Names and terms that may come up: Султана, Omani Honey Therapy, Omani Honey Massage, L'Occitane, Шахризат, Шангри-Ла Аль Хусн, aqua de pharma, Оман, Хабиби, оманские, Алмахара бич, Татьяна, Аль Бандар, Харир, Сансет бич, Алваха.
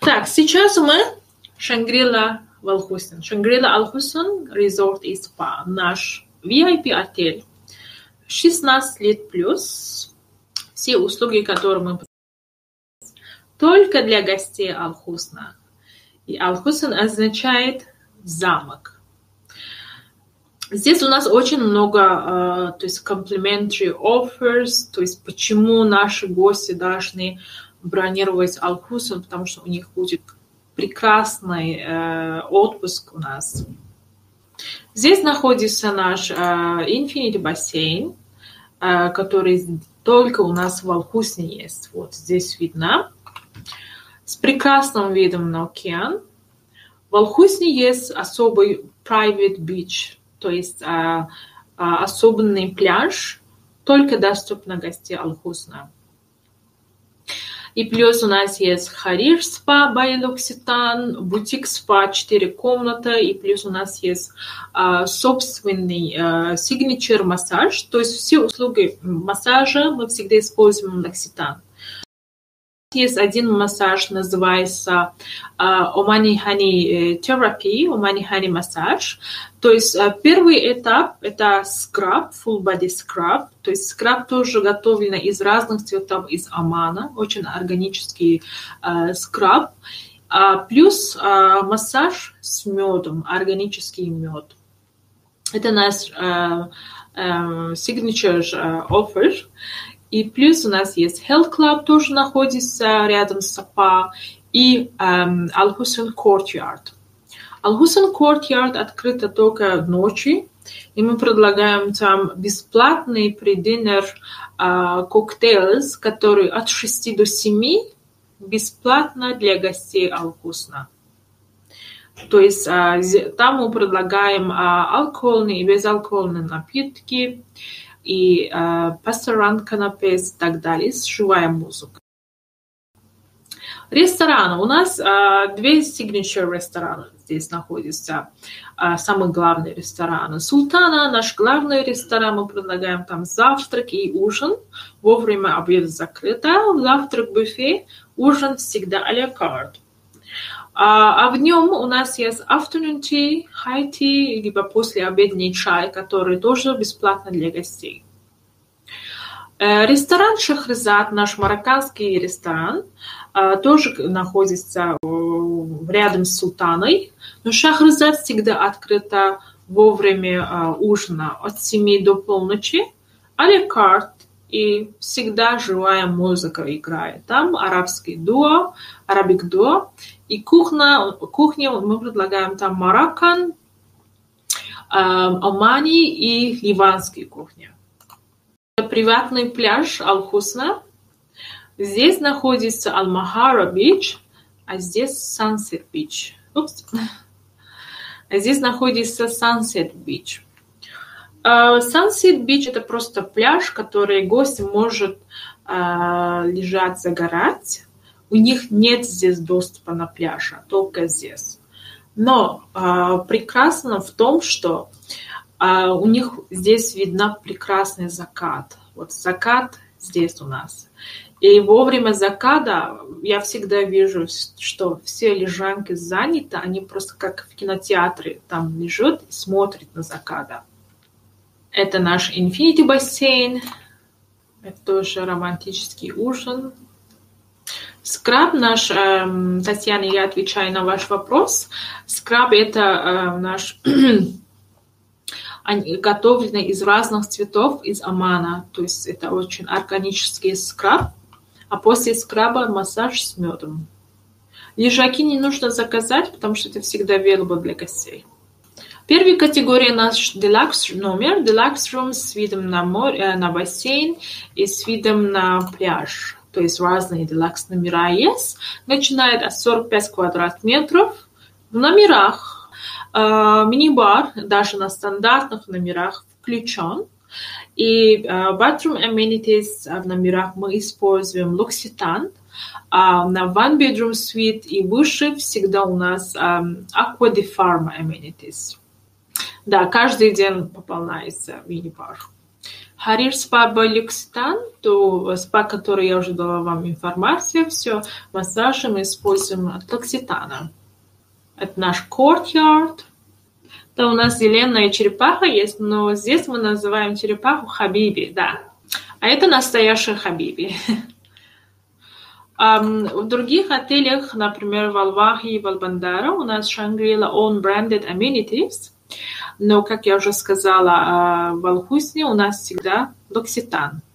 Так, сейчас мы Шангри-Ла Аль Хусн. Шангри-Ла Аль Хусн Resort и спа. Наш VIP-отель. 16 лет плюс. Все услуги, которые мы предоставляем, только для гостей Аль Хусна. И Аль Хусн означает замок. Здесь у нас очень много, то есть complimentary offers, то есть почему наши гости должны бронировать Аль Хусн, потому что у них будет прекрасный отпуск у нас. Здесь находится наш Infinity бассейн, который только у нас в Аль Хусне есть. Вот здесь видно. С прекрасным видом на океан. В Аль Хусне есть особый private beach, то есть особенный пляж, только доступно гостям Аль Хусна. И плюс у нас есть Харир спа, L'Occitane, бутик спа, 4 комнаты. И плюс у нас есть собственный signature массаж. То есть все услуги массажа мы всегда используем L'Occitane. Есть один массаж, называется Omani Honey Therapy, Omani Honey Massage. То есть первый этап – это скраб, full body scrub. То есть скраб тоже готовлен из разных цветов из Омана, очень органический скраб. Плюс массаж с медом, органический мед. Это наш signature offer. И плюс у нас есть Health Club, тоже находится рядом с СПА, и Аль Хусн Courtyard. Аль Хусн Courtyard открыто только ночью, и мы предлагаем там бесплатный прединер коктейль, который от 6 до 7 бесплатно для гостей Аль Хусна. То есть там мы предлагаем алкогольные и безалкогольные напитки, и пасторан, канапе и так далее, живая музыка. Рестораны. У нас 2 signature ресторана здесь находятся. Самый главный ресторан Султана, наш главный ресторан. Мы предлагаем там завтрак и ужин. Вовремя обед закрыто. Завтрак буфет, ужин всегда а-ля карт. А в нем у нас есть afternoon tea, high tea, либо послеобеденный чай, который тоже бесплатно для гостей. Ресторан Шахризат, наш марокканский ресторан, тоже находится рядом с Султаной. Но Шахризат всегда открыто во время ужина от 7 до полночи, а-ля карт. И всегда живая музыка играет. Там арабский дуо, арабик дуо. И кухня мы предлагаем там мароккан, омани и ливанские кухни. Это приватный пляж Аль Хусна. Здесь находится Алмахара бич, а здесь Сансет бич. Здесь находится Сансет бич. Сансет бич – это просто пляж, который гость может лежать, загорать. У них нет здесь доступа на пляж, только здесь. Но прекрасно в том, что у них здесь видно прекрасный закат. Вот закат здесь у нас. И во время заката я всегда вижу, что все лежанки заняты, они просто как в кинотеатре там лежат и смотрят на закат. Это наш Infinity бассейн. Это тоже романтический ужин. Скраб наш, Татьяна, я отвечаю на ваш вопрос. Скраб – это наш готовленный из разных цветов из Омана. То есть это очень органический скраб. А после скраба массаж с медом. Лежаки не нужно заказать, потому что это всегда available для гостей. Первая категория наш deluxe номер, deluxe room с видом на море, на бассейн и с видом на пляж. То есть разные deluxe номера есть. Начинает от 45 квадратных метров. В номерах мини-бар даже на стандартных номерах включен. И bathroom amenities в номерах мы используем L'Occitane. На one bedroom suite и выше всегда у нас aqua de pharma amenities. Да, каждый день пополняется мини-бар. Харир спа L'Occitane, то спа, который я уже дала вам информацию, все массажи мы используем от L'Occitane. Это наш courtyard. Да, у нас зеленая черепаха есть, но здесь мы называем черепаху Хабиби, да. А это настоящая Хабиби. В других отелях, например, в Алвахе и в Аль Бандаре, у нас Шангри-Ла Own Branded Amenities. Но, как я уже сказала, в Аль Хусне у нас всегда L'Occitane.